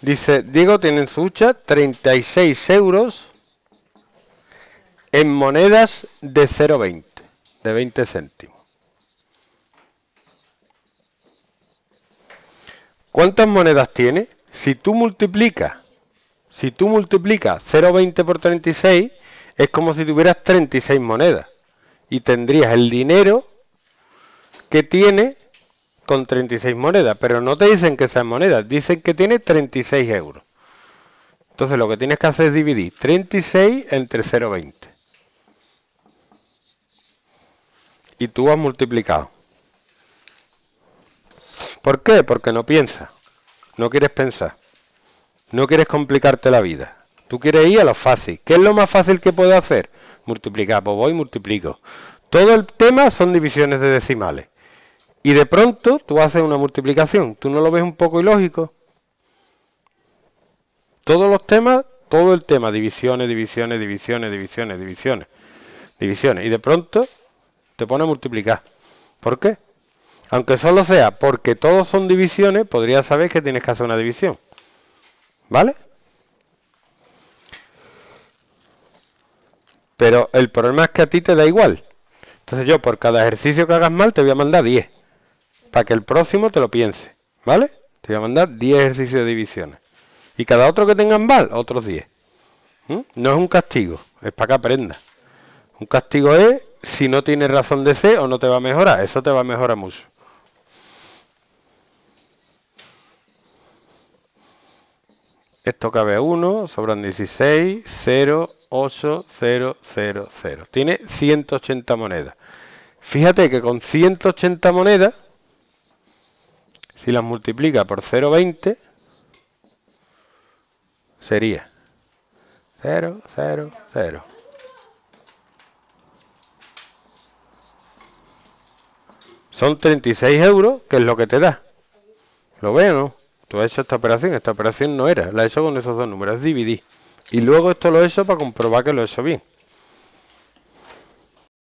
Dice, Diego tiene en su hucha 36 euros en monedas de 0,20, de 20 céntimos. ¿Cuántas monedas tiene? Si tú multiplicas 0,20 por 36, es como si tuvieras 36 monedas. Y tendrías el dinero que tiene con 36 monedas. Pero no te dicen que sean monedas, dicen que tiene 36 euros. Entonces lo que tienes que hacer es dividir 36 entre 0,20. Y tú has multiplicado. ¿Por qué? Porque no piensas. No quieres pensar. No quieres complicarte la vida. Tú quieres ir a lo fácil. ¿Qué es lo más fácil que puedo hacer? Multiplicar. Pues voy y multiplico. Todo el tema son divisiones de decimales. Y de pronto tú haces una multiplicación. ¿Tú no lo ves un poco ilógico? Todos los temas, todo el tema. Divisiones, divisiones, divisiones, divisiones, divisiones. Divisiones. Y de pronto te pone a multiplicar. ¿Por qué? Aunque solo sea porque todos son divisiones, podrías saber que tienes que hacer una división. ¿Vale? Pero el problema es que a ti te da igual. Entonces yo por cada ejercicio que hagas mal te voy a mandar 10. Para que el próximo te lo piense. ¿Vale? Te voy a mandar 10 ejercicios de divisiones. Y cada otro que tengas mal, otros 10. No es un castigo, es para que aprendas. Un castigo es si no tienes razón de ser o no te va a mejorar. Eso te va a mejorar mucho. Esto cabe a 1, sobran 16, 0, 8, 0, 0, 0. Tiene 180 monedas. Fíjate que con 180 monedas, si las multiplica por 0,20, sería 0, 0, 0. Son 36 euros, que es lo que te da. ¿Lo ves o no? Tú has hecho esta operación no era, la he hecho con esos dos números, dividí. Y luego esto lo he hecho para comprobar que lo he hecho bien.